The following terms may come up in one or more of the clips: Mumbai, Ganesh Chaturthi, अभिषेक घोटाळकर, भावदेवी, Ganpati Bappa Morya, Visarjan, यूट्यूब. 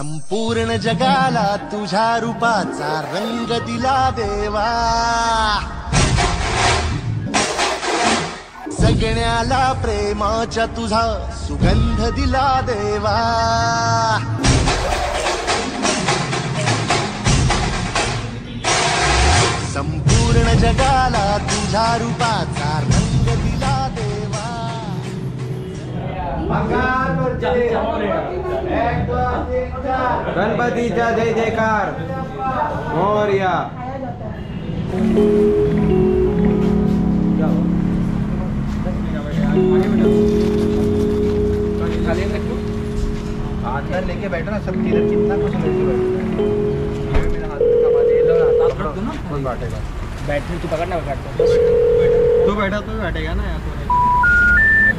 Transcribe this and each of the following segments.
संपूर्ण जगाला तुझा रूपाचा रंग दिला देवा, सगळ्याला प्रेमाचा तुझा सुगंध दिला देवा। संपूर्ण जगाला तुझा रूपाचा रंग दिला देवा। गणपतीचा जय जयकार मोरया। अंदर लेके बैठो ना सब, कितना बैठे तू पकड़ना तू बैठा तो बैठेगा ना यार।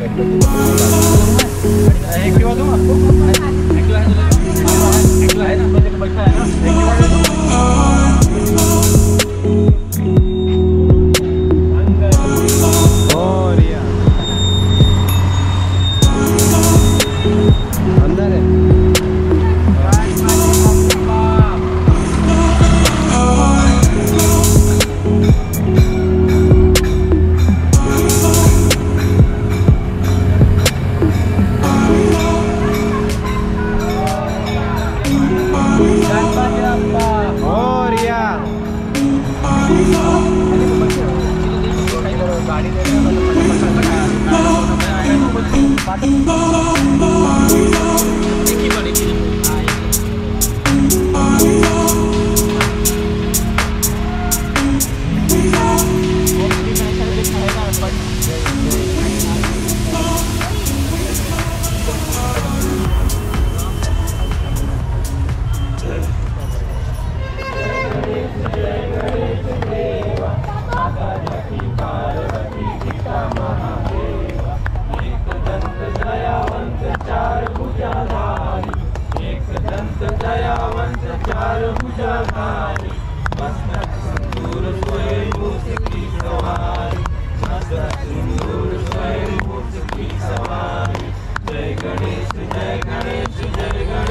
गणपति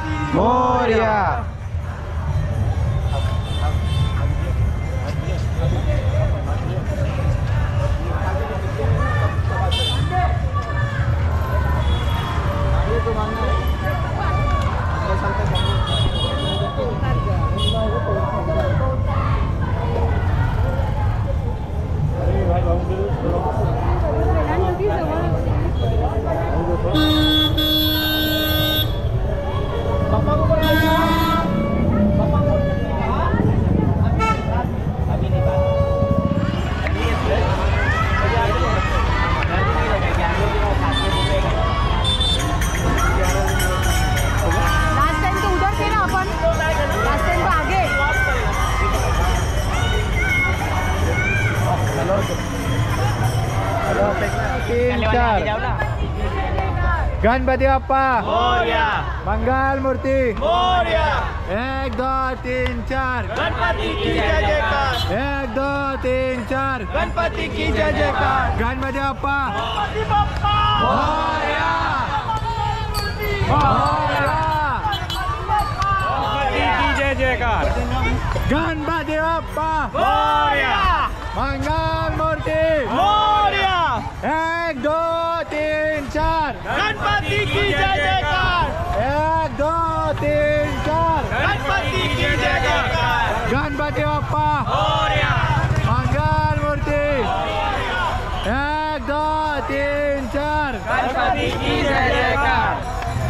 बाप्पा मोरया। मंगल मूर्ति मोरया। 1 2 3 4 गणपति की जय जयकार। 1 2 3 4 गणपति की जय जयकार। गणपति बाप्पा मोरया। गणपति की जय जयकार। गणपति बाप्पा मोरया। मंगल मूर्ति मोरया। 1 2 3 4 गणपति की जय जयकार। 1 2 3 4 गणपति की जय जयकार। गणपति बाप्पा मोरया। मंगल मूर्ति। 1 2 3 4 गणपति की जय जयकार।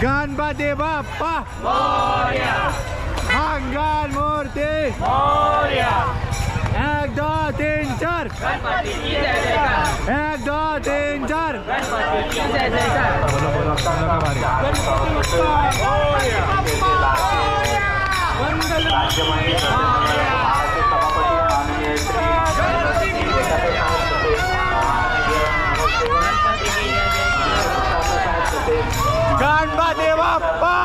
गणपति बाप्पा मोरया। मंगल मूर्ति मोरया। 1 2 3 4 गणपति की जय जयकार। 1 2 3 4 गणपति की जय जयकार। गणपति बाप्पा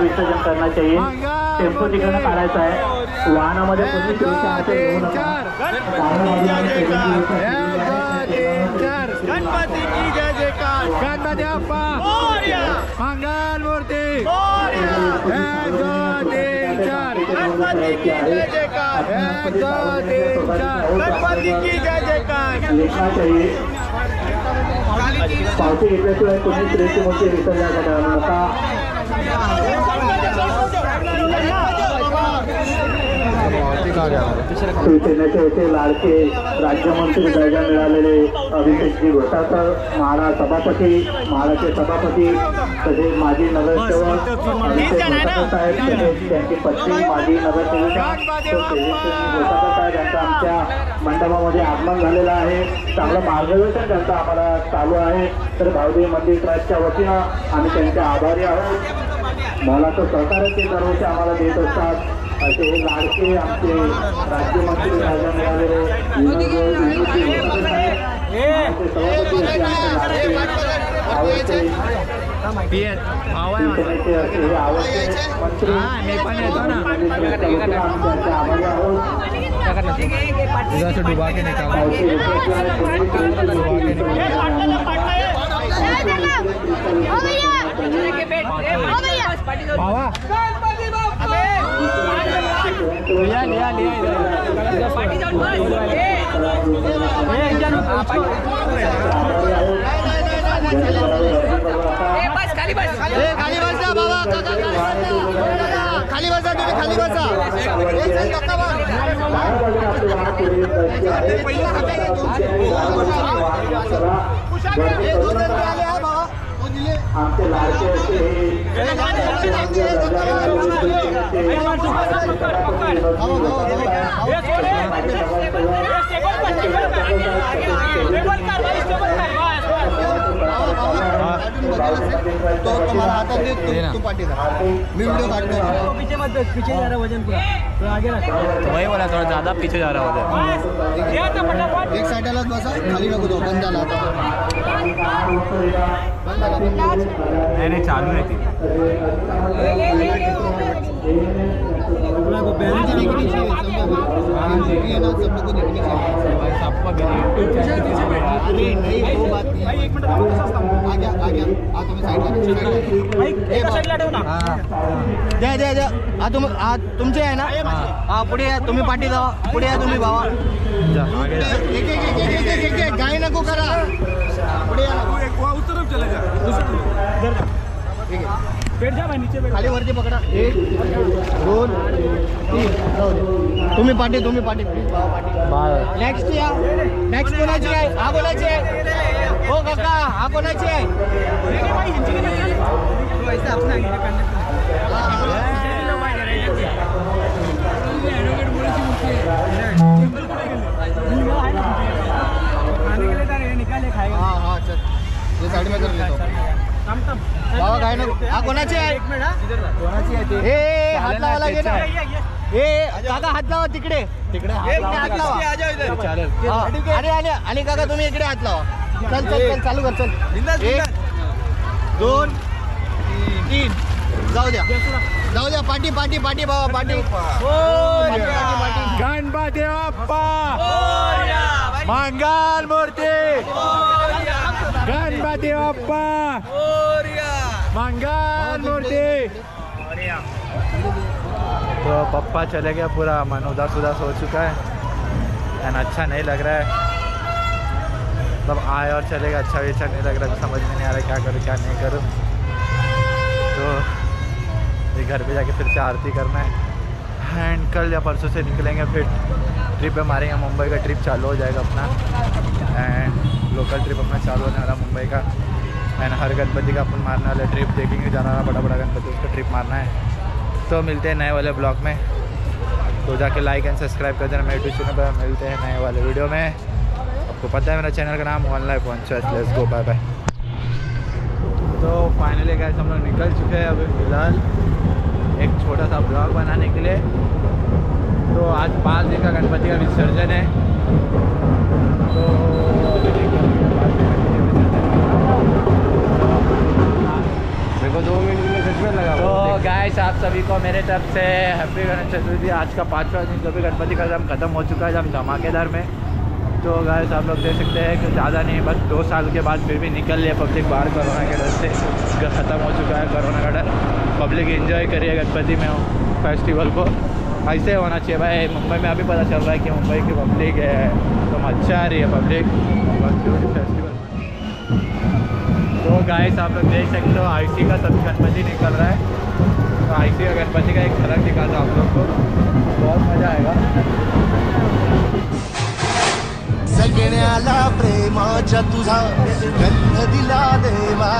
विसर्जन करना चाहिए। टेम्पो तिकडे काढायचा आहे, वाहनामध्ये कोणी गणपति की जय जयकार। गणपति बाप्पा मोरया, मंगल मूर्ति मोरया। गणपति की जय जयकार। गणपति की जय जयकार। पावती घेतल्याशिवाय कोणी श्रेष्ठ मूर्ती विसर्जन करायला नका। शिवसेनेचे होते लाडके राज्यमंत्री दर्जा मिळालेले अभिषेकजी घोटाळकर, महाराष्ट्र सभापती तसेच माजी नगरसेवक साहेब तसेच त्यांची पत्नी माजी नगरसेविका घोटाळकर साहेब यांचं आमच्या मंडपामध्ये आगमन झालेलं आहे। चांगलं मार्गदर्शन त्यांचं आम्हाला चालू आहे। तर भावदेवी मंदिर ट्रस्टच्या वतीनं आम्ही त्यांचे आभारी आहोत। मोलाचं सहकार्य ते दरवर्षी आम्हाला देत असतात। असे लाडके आमचे राज्यमंत्री राजा मिळालेले वही वाला थोड़ा ज्यादा पीछे जा रहा होता है। एक साइड अलग बसा, खाली रखो दो, बंदा लाता नहीं चालू है जय जय जय। तुमचे आहे ना? हाँ पुढे या, तुम्ही पाठी जावा, पुढे या तुम्ही भावा। गाय नको करा, पुढे या, उतरत चला जा, बैठ जा भाई नीचे, खाली वरती पकडा। 1 2 3 तुम्ही पाठी नेक्स्ट या। नेक्स्ट कोणाची आहे? हा कोणाची आहे? हो काका, हा कोणाची आहे? निकाले खाएगा। हाँ हाँ चल, ये साइड में कर लेता बाबा। काय नाही, हा कोणाची आहे? हात लावा लागेल ना काका, हात लावा तिकडे तिकडे हात लावा। अरे आले, आणि काका तुम्ही इकडे हात लावा। चल चल चल, चालू कर, चल 1 2 3 जाऊ द्या पाठी बाबा, पाठी। गणपती बाप्पा मंगल मूर्ती, गणपती बाप्पा मंगल मूर्ति। तो पप्पा चले गया, पूरा मन उदास उदास हो चुका है एंड अच्छा नहीं लग रहा है। तब आए और चले गए, अच्छा नहीं लग रहा है, समझ में नहीं आ रहा क्या करूँ क्या नहीं करूँ। तो ये घर पे जाके फिर से आरती करना है एंड कल या परसों से निकलेंगे, फिर ट्रिप पे मारेंगे। मुंबई का ट्रिप चालू हो जाएगा अपना, एंड लोकल ट्रिप अपना चालू होने वाला मुंबई का। एंड हर गणपति का अपन मारने वाले ट्रिप देखेंगे, जाना बड़ा बड़ा गणपति उसका ट्रिप मारना है। तो मिलते हैं नए वाले ब्लॉग में, तो जाके लाइक एंड सब्सक्राइब कर देना मेरे यूट्यूब चैनल पर। मिलते हैं नए वाले वीडियो में। आपको पता है मेरा चैनल का नाम 1 life 1 choice. Let's go, bye bye. तो फाइनली गाइस हम लोग निकल चुके हैं अभी फिलहाल एक छोटा सा ब्लॉग बनाने के लिए। तो आज 5 दिन का गणपति का विसर्जन है। तो मेरे को 2 मिनट में सच में लगा। तो गाइस आप सभी को मेरे तरफ से हैप्पी गणेश चतुर्थी। आज का 5वां दिन जो भी गणपति का जम खत्म हो चुका है जब धमाकेदार में। तो गाइस आप लोग देख सकते हैं कि ज़्यादा नहीं बस 2 साल के बाद फिर भी निकल लिए पब्लिक बाहर। कोरोना के डर से ख़त्म हो चुका है कोरोना का डर। पब्लिक एंजॉय करिए गणपति में फेस्टिवल को। ऐसे होना चाहिए भाई। मुंबई में अभी पता चल रहा है कि मुंबई की पब्लिक है तो अच्छा आ रही है पब्लिक फेस्टिवल। तो गाइस आप लोग देख सकते हो आईसी का सब गणपति निकल रहा है। तो आईसी का गणपति का एक झलक दिखाता आप लोग को, बहुत मज़ा आएगा। सगळ्याला प्रेमाचा तुझा गंध दिला देवा,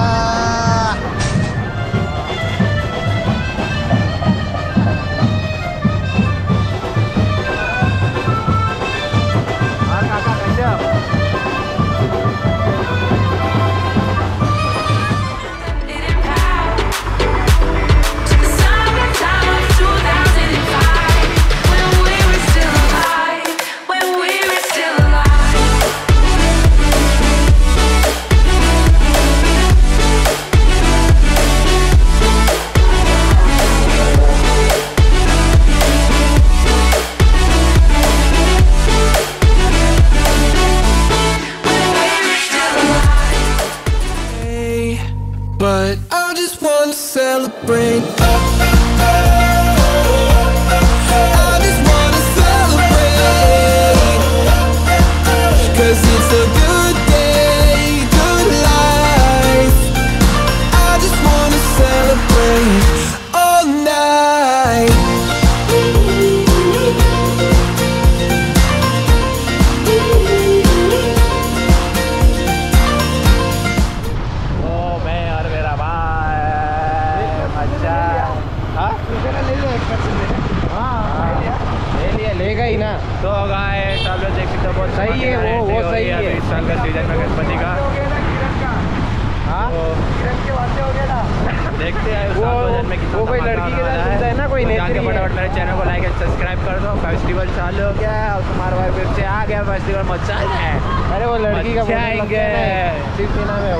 but I just want to celebrate. I just want to celebrate 'cause it's a good day, good life. I just want to celebrate all night. तो गाइस आप लोग देख सकते हो बहुत सही है वो सही है इस साल का सीजन में गणपति का। हाँ देखते हैं उस सीजन में कितना कोई लड़की के साथ सुनता है ना कोई नहीं। आगे फटाफट मेरे चैनल को लाइक एंड सब्सक्राइब कर दो। फेस्टिवल चालू हो गया है और तुम्हारे वाइफ से आ गया फेस्टिवल मचा है। अरे वो लड़की का आएंगे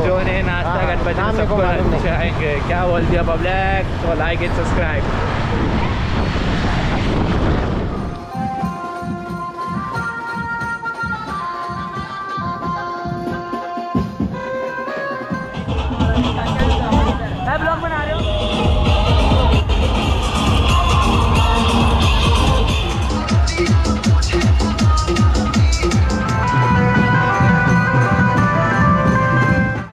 जो ने नाश्ता गणपति सबको आएंगे क्या बोल दिया पब्लिक। तो लाइक एंड सब्सक्राइब।